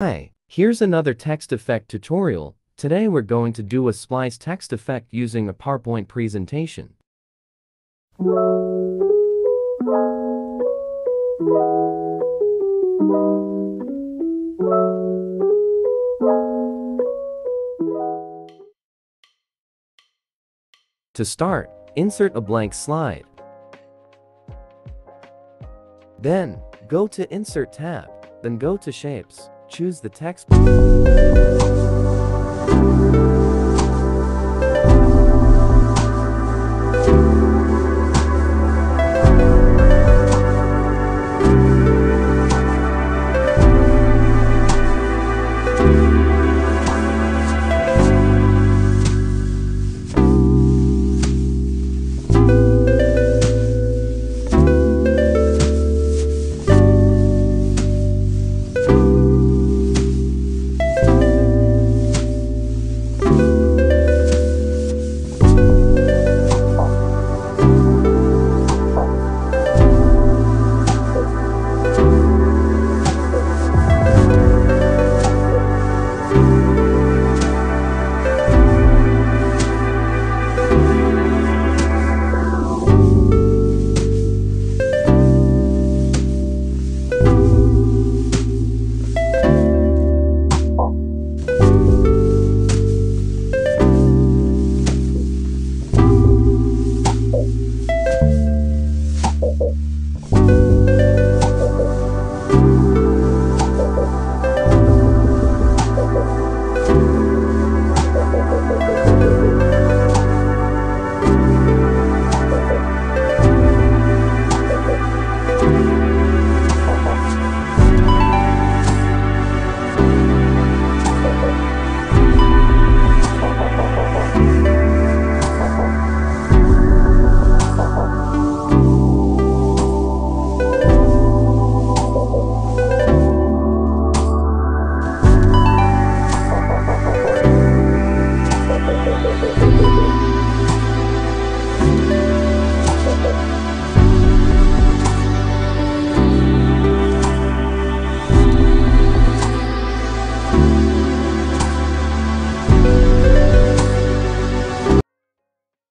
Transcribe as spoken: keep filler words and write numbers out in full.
Hi, here's another text effect tutorial. Today we're going to do a splice text effect using a PowerPoint presentation. To start, insert a blank slide. Then, go to Insert tab, then go to Shapes. Choose the text.